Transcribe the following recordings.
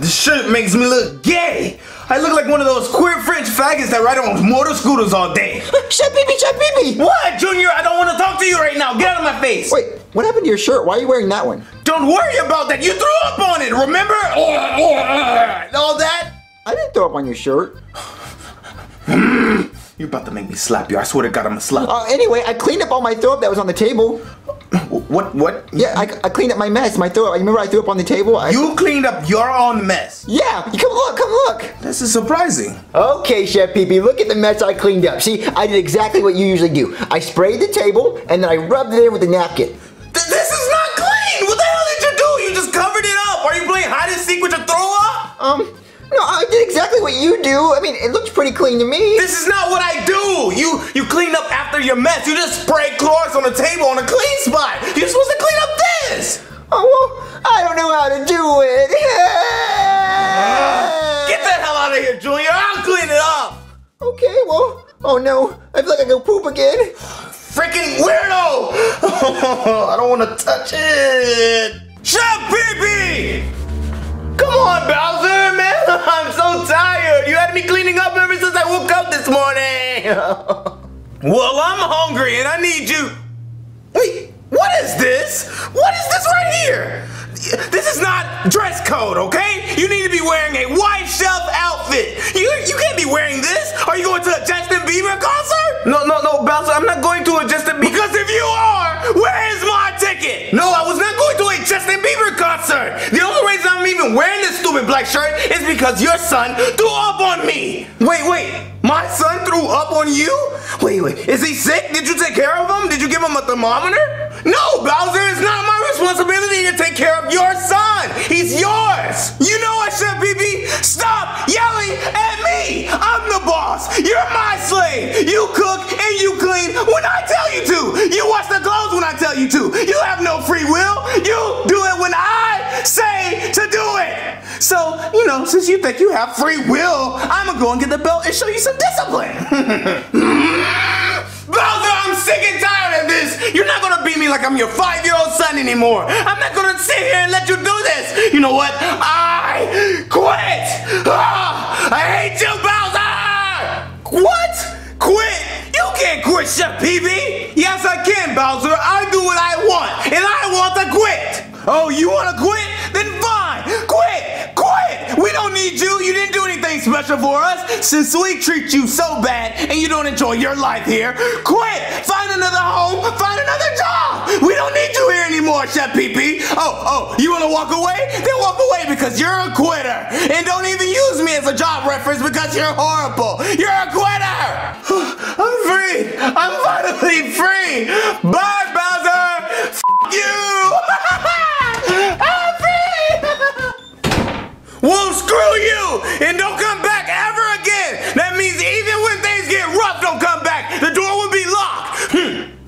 God, this shirt makes me look gay. I look like one of those queer French faggots that ride on motor scooters all day. Chef Pee Pee, Chef Pee Pee. What, Junior? I don't want to talk to you right now. Get out of my face. Wait, what happened to your shirt? Why are you wearing that one? Don't worry about that. You threw up on it, remember? All that? I didn't throw up on your shirt. You're about to make me slap you. I swear to God, I'm gonna slap you. Anyway, I cleaned up all my throw up that was on the table. What? Yeah, I cleaned up my mess, my throw up. Remember I threw up on the table? You cleaned up your own mess? Yeah, come look. This is surprising. Okay, Chef Pee Pee, look at the mess I cleaned up. See, I did exactly what you usually do. I sprayed the table, and then I rubbed it in with a napkin. This is not clean! What the hell did you do? You just covered it up! Are you playing hide and seek with your throw up? No, I did exactly what you do. I mean, it looks pretty clean to me. This is not what I do. You clean up after your mess. You just spray chlorine on the table on a clean spot. You're supposed to clean up this. Oh, well, I don't know how to do it. Get the hell out of here, Junior. I'll clean it up. Okay, well, oh no. I feel like I can poop again. Freaking weirdo. I don't want to touch it. Chef Pee Pee! Come on, Bowser, man! I'm so tired! You had me cleaning up ever since I woke up this morning! Well, I'm hungry and I need you... Wait, what is this? What is this right here? This is not dress code, okay? You need to be wearing a white chef outfit! You can't be wearing this! Are you going to a Justin Bieber concert? No, Bowser, I'm not going to a Justin Bieber... Because if you are, where is my ticket? No, I was not going to a Justin Bieber concert! The only reason I'm even wearing this stupid black shirt is because your son threw up on me! Wait, my son threw up on you? Wait, is he sick? Did you take care of him? Did you give him a thermometer? No, Bowser, it's not my responsibility to take care of your son! He's yours! You know what, Chef Pee Pee? Stop yelling at me! I'm the boss! You're my slave! You cook and you clean when I tell you to! You wash the clothes when I tell you to! You have no free will! You do it when I say to do it! So, you know, since you think you have free will, I'm gonna go and get the belt and show you some discipline! Bowser, I'm sick and tired of this! You're not gonna beat me like I'm your 5-year-old son anymore! I'm not gonna sit here and let you do this! You know what? I quit! Ah, I hate you, Bowser! What? Quit? You can't quit, Chef Pee Pee! Yes, I can, Bowser. I do what I want, and I want to quit! Oh, you wanna quit? Then fine! Quit! We don't need you! You didn't do anything special for us! Since we treat you so bad and you don't enjoy your life here, quit! Find another home! Find another job! We don't need you here anymore, Chef Pee Pee! Oh, you wanna walk away? Then walk away because you're a quitter! And don't even use me as a job reference because you're horrible! You're a quitter! I'm free! I'm finally free! Bye, Bowser! F you! We'll screw you and don't come back ever again. That means even when things get rough, don't come back. The door will be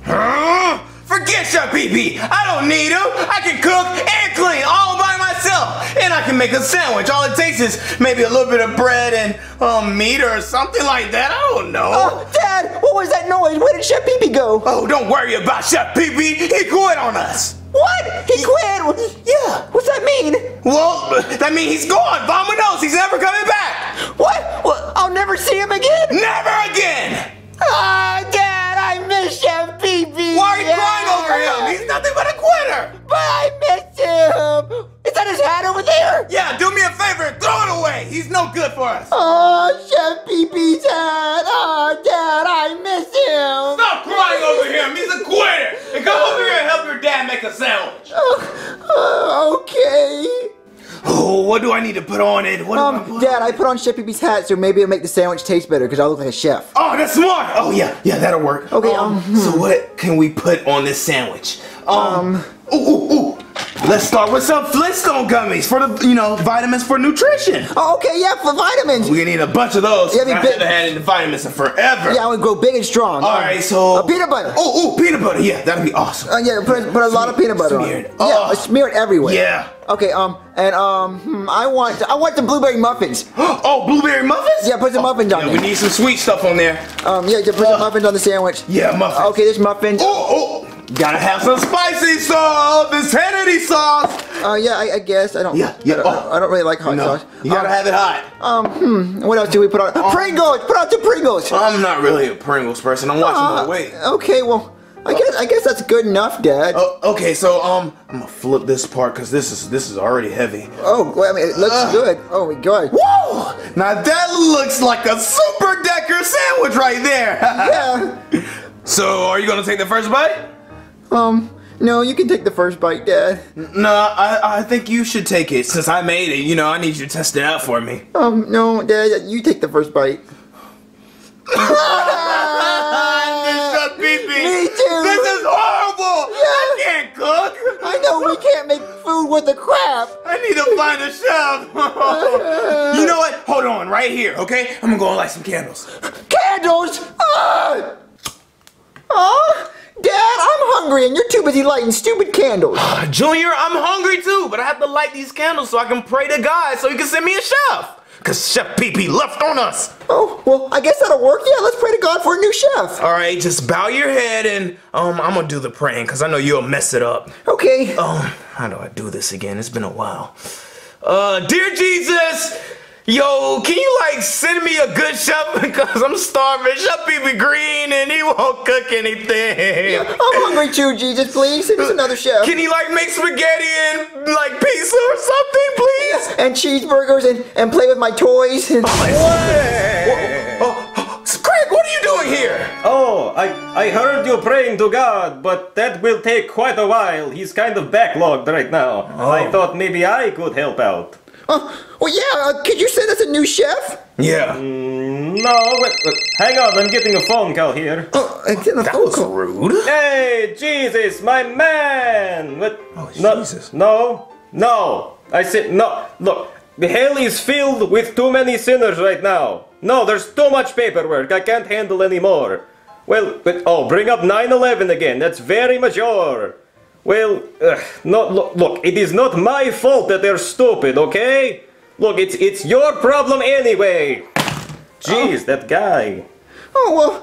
locked. Forget your Pee Pee. I don't need him. I can cook and clean all by myself. And I can make a sandwich. All it takes is maybe a little bit of bread and meat or something like that. I don't know. Oh, Dad, what was that noise? Where did Chef Pee Pee go? Oh, don't worry about Chef Pee Pee. He quit on us. What? He quit? Yeah. What's that mean? Well, that means he's gone. Vamonos. He's never coming back. What? Well, I'll never see him again? Never again. Oh, Dad, I miss Chef Pee Pee. Why are you crying over him? He's nothing but a quitter. But I miss him. Is that his hat over there? Yeah, do me a favor. Throw it away. He's no good for us. Oh, Chef Pee Pee's hat. Oh, Dad, I miss him. Stop crying over him. He's a quitter. And come over here and help your dad make a sandwich. Okay. Oh, what do I need to put on it? What do I put on? Dad, I put on Chef Pee Pee's hat, so maybe it'll make the sandwich taste better because I look like a chef. Oh, that's smart. Oh, yeah, that'll work. Okay, so what can we put on this sandwich? Let's start with some Flintstone gummies for the, vitamins for nutrition. Oh, okay, yeah, for vitamins. We're gonna need a bunch of those. Yeah, I haven't had any vitamins in forever. Yeah, I would grow big and strong. All right, so peanut butter. Oh, peanut butter. Yeah, that'd be awesome. Put a lot of peanut butter on. Yeah, smear it everywhere. Yeah. Okay, I want the blueberry muffins. Oh, blueberry muffins? Yeah, put some muffins on there. We need some sweet stuff on there. Yeah, just put some muffins on the sandwich. Yeah, muffins. Okay, there's muffins. Gotta have some spicy sauce, this Hennessy sauce. Yeah, I guess. I don't. Yeah, yeah. I don't really like hot sauce. You gotta have it hot. What else do we put on? Pringles. Put out the Pringles. I'm not really a Pringles person. I'm watching my weight. Okay, well, I guess that's good enough, Dad. Okay, so I'm gonna flip this part because this is already heavy. Oh, well, I mean, it looks good. Oh my God. Woo! Now that looks like a super decker sandwich right there. Yeah. So, are you gonna take the first bite? No, you can take the first bite, Dad. No, I think you should take it since I made it. You know, I need you to test it out for me. No, Dad, you take the first bite. Chef Pee Pee. Me too. This is horrible. Yeah. I can't cook. I know we can't make food with the crap. I need to find a chef. You know what? Hold on, right here, okay? I'm gonna go and light some candles. Candles? Dad, I'm hungry and you're too busy lighting stupid candles. Junior, I'm hungry too, but I have to light these candles so I can pray to God so he can send me a chef. Because Chef Pee Pee left on us. Oh, well, I guess that'll work. Yeah, let's pray to God for a new chef. All right, just bow your head and I'm going to do the praying because I know you'll mess it up. Okay. How do I do this again? It's been a while. Dear Jesus... Yo, can you like send me a good chef because I'm starving? Chef Pee Pee green and he won't cook anything. Yeah, I'm hungry too, Jesus, please. Send us another chef. Can he like make spaghetti and like pizza or something, please? Yeah, and cheeseburgers and play with my toys. And Craig, what are you doing here? Oh, I heard you praying to God, but that will take quite a while. He's kind of backlogged right now. Oh. I thought maybe I could help out. Well, yeah, could you send us a new chef? Yeah. No, wait, hang on, I'm getting a phone call here. Oh, I'm getting a phone call. That was rude. Hey, Jesus, my man! What? Oh, no, Jesus. No, I said no. Look, the hell is filled with too many sinners right now. No, there's too much paperwork, I can't handle anymore. Well, bring up 9/11 again, that's very mature. Well, look, it is not my fault that they're stupid, okay? Look, it's your problem anyway. Jeez, that guy. Oh, well,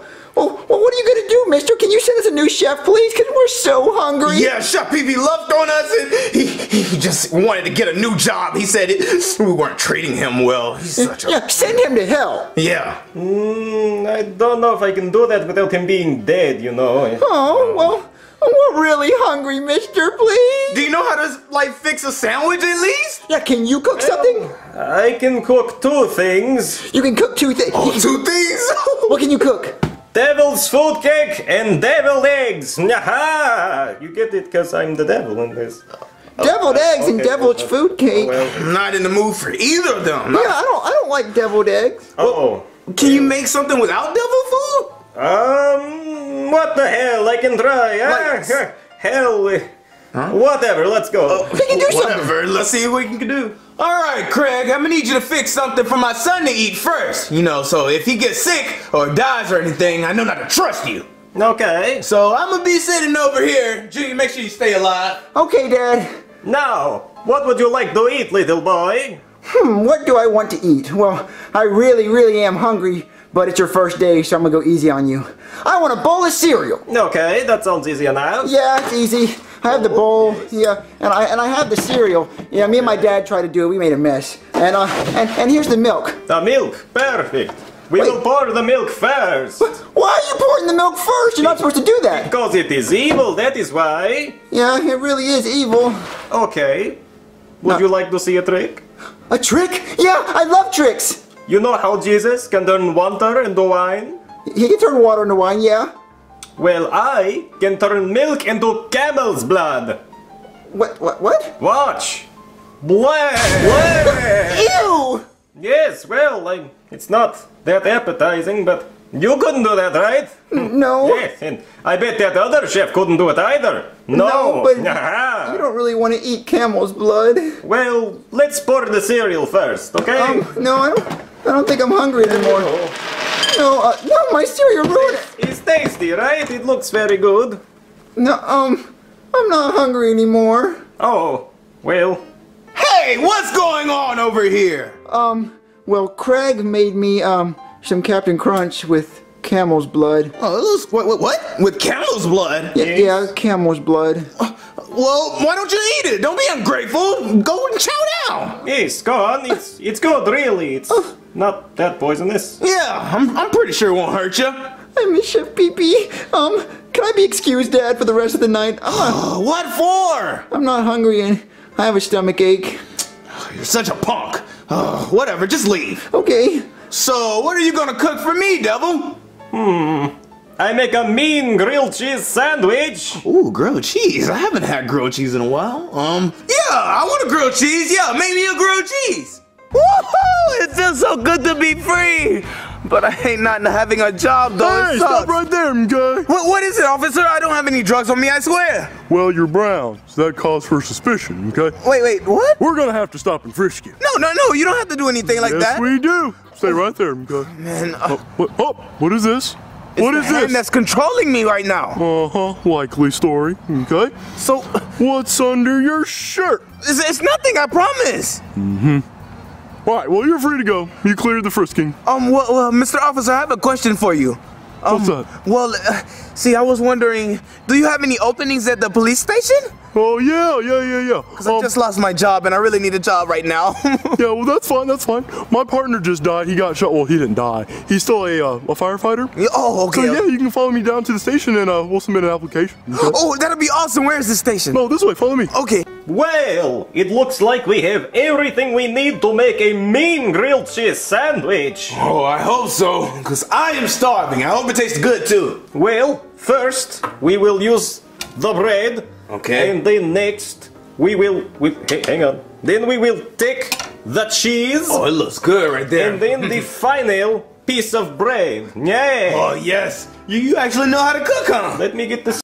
what are you going to do, mister? Can you send us a new chef, please? Because we're so hungry. Yeah, Chef Pee Pee left on us, and he just wanted to get a new job. He said we weren't treating him well. He's such a... Yeah, send him to hell. Yeah. I don't know if I can do that without him being dead, you know. Oh, well... We're really hungry, mister, please. Do you know how to, like, fix a sandwich at least? Yeah, can you cook something? I can cook two things. You can cook two things? Oh, two things? What can you cook? Devil's food cake and deviled eggs. You get it because I'm the devil in this. Deviled eggs and deviled food cake. I'm not in the mood for either of them. Yeah, I don't like deviled eggs. Uh-oh. Can you make something without devil food? What the hell? I can try. Whatever, let's go. We can do something. Let's see what we can do. All right, Craig, I'm gonna need you to fix something for my son to eat first. You know, so if he gets sick or dies or anything, I know not to trust you. Okay. So I'm gonna be sitting over here. Junior, make sure you stay alive. Okay, Dad. Now, what would you like to eat, little boy? What do I want to eat? Well, I really, really am hungry. But it's your first day, so I'm gonna go easy on you. I want a bowl of cereal. Okay, that sounds easy enough. Yeah, it's easy. I have the bowl, yeah, and I have the cereal. Yeah, me and my dad tried to do it. We made a mess. And here's the milk. The milk, perfect. We will pour the milk first. Why are you pouring the milk first? You're not supposed to do that. Because it is evil. That is why. Yeah, it really is evil. Okay. Would you like to see a trick? A trick? Yeah, I love tricks. You know how Jesus can turn water into wine? He can turn water into wine, yeah. Well, I can turn milk into camel's blood. What? Watch. Bleh. Ew! Yes, well, it's not that appetizing, but you couldn't do that, right? No. Yes, and I bet that other chef couldn't do it either. No, but you don't really want to eat camel's blood. Well, let's pour the cereal first, okay? No, I don't think I'm hungry anymore. No, my cereal ruined it. It's tasty, right? It looks very good. No, I'm not hungry anymore. Oh, well. Hey, what's going on over here? Well, Craig made me, some Captain Crunch with camel's blood. Oh, what? With camel's blood? Yeah, camel's blood. Well, why don't you eat it? Don't be ungrateful. Go and chow down. Yes, go on. It's good, really. It's not that poisonous. Yeah, I'm pretty sure it won't hurt you. I miss Chef Pee Pee. Can I be excused, Dad, for the rest of the night? What for? I'm not hungry and I have a stomach ache. You're such a punk. Whatever, just leave. Okay. So, what are you gonna cook for me, Devil? I make a mean grilled cheese sandwich. Ooh, grilled cheese. I haven't had grilled cheese in a while. Yeah, I want a grilled cheese. Yeah, make me a grilled cheese. Woohoo! It feels so good to be free. But I ain't not having a job, though. Hey, stop right there, guy. What is it, officer? I don't have any drugs on me, I swear. Well, you're brown, so that calls for suspicion, okay? Wait, what? We're gonna have to stop and frisk you. No, you don't have to do anything like that. Yes, we do. Stay right there, okay? Man, what is this? What is this? That's controlling me right now. Likely story, okay? So, what's under your shirt? It's nothing, I promise. All right, well, you're free to go. You cleared the frisking. Well, Mr. Officer, I have a question for you. What's that? Well, see, I was wondering, do you have any openings at the police station? Oh, yeah. Because I just lost my job, and I really need a job right now. Yeah, well, that's fine. My partner just died. He got shot. Well, he didn't die. He's still a firefighter. Oh, okay. So, yeah, you can follow me down to the station, and we'll submit an application. Okay? Oh, that'll be awesome. Where is the station? No, this way. Follow me. Okay. Well, it looks like we have everything we need to make a mean grilled cheese sandwich. Oh, I hope so, because I am starving. I hope it tastes good, too. Well, first, we will use the bread. Okay. And then next, we will... hang on. Then we will take the cheese. Oh, it looks good right there. And then the final piece of bread. Yay! Oh, yes. You actually know how to cook, huh? Let me get this...